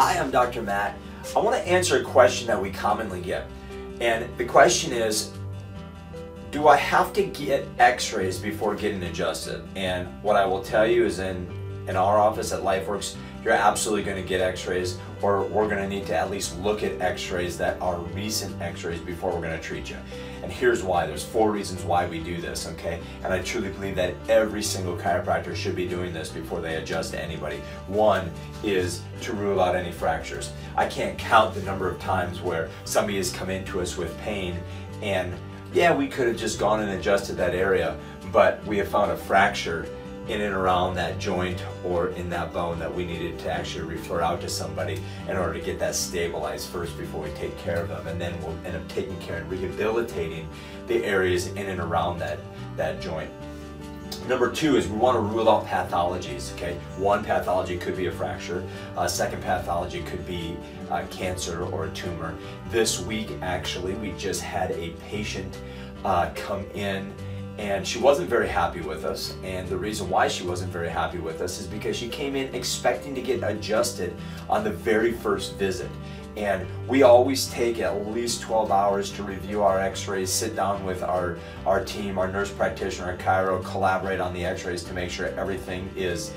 Hi, I'm Dr. Matt. I want to answer a question that we commonly get. And the question is, do I have to get x-rays before getting adjusted? And what I will tell you is in our office at LifeWorks, you're absolutely going to get x-rays, or we're going to need to at least look at x-rays that are recent x-rays before we're going to treat you. And here's why. There's 4 reasons why we do this, okay? And I truly believe that every single chiropractor should be doing this before they adjust to anybody. 1 is to rule out any fractures. I can't count the number of times where somebody has come into us with pain and, yeah, we could have just gone and adjusted that area, but we have found a fracture in and around that joint or in that bone that we needed to actually refer out to somebody in order to get that stabilized first before we take care of them. And then we'll end up taking care and rehabilitating the areas in and around that joint. Number 2 is we want to rule out pathologies, okay? 1 pathology could be a fracture. 2nd pathology could be cancer or a tumor. This week, actually, we just had a patient come in, and she wasn't very happy with us. And the reason why she wasn't very happy with us is because she came in expecting to get adjusted on the very first visit. And we always take at least 12 hours to review our x-rays, sit down with our team, our nurse practitioner, our chiro, collaborate on the x-rays to make sure everything is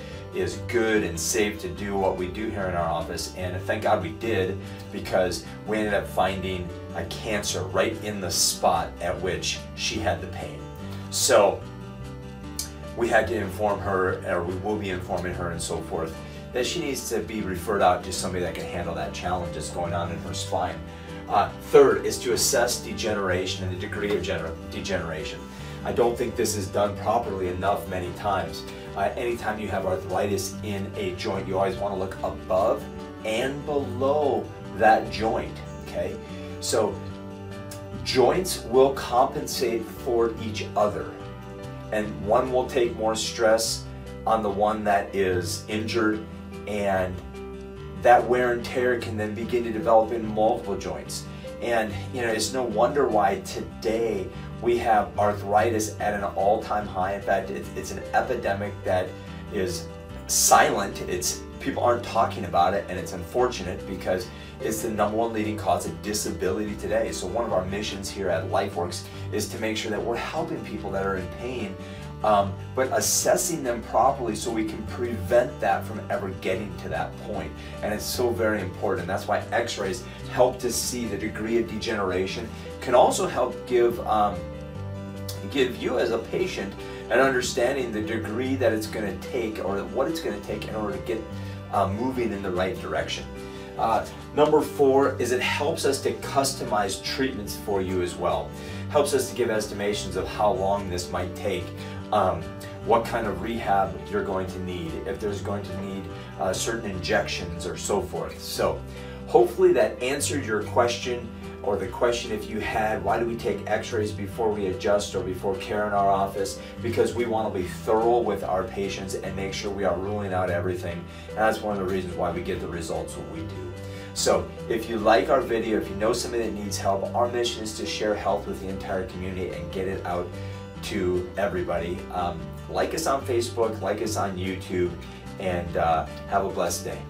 good and safe to do what we do here in our office. And thank God we did, because we ended up finding a cancer right in the spot at which she had the pain. So we had to inform her, or we will be informing her and so forth, that she needs to be referred out to somebody that can handle that challenge that's going on in her spine. 3rd is to assess degeneration and the degree of degeneration. I don't think this is done properly enough many times. Anytime you have arthritis in a joint, you always want to look above and below that joint, okay? So joints will compensate for each other, and one will take more stress on the one that is injured, and that wear and tear can then begin to develop in multiple joints. And you know, it's no wonder why today we have arthritis at an all-time high. In fact, it's an epidemic that is silent. People aren't talking about it, and it's unfortunate because it's the #1 leading cause of disability today. So one of our missions here at LifeWorks is to make sure that we're helping people that are in pain, but assessing them properly so we can prevent that from ever getting to that point. And it's so very important. That's why x-rays help to see the degree of degeneration, can also help give you as a patient an understanding the degree that it's going to take, or what it's going to take in order to get moving in the right direction. Number 4 is it helps us to customize treatments for you as well. Helps us to give estimations of how long this might take, what kind of rehab you're going to need, if there's going to need certain injections or so forth. So hopefully that answered your question, or the question if you had, why do we take x-rays before we adjust or before care in our office? Because we want to be thorough with our patients and make sure we are ruling out everything. And that's one of the reasons why we get the results that we do. So if you like our video, if you know somebody that needs help, our mission is to share health with the entire community and get it out to everybody. Like us on Facebook, like us on YouTube, and have a blessed day.